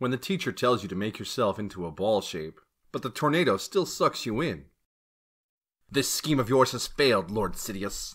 when the teacher tells you to make yourself into a ball shape, but the tornado still sucks you in. This scheme of yours has failed, Lord Sidious.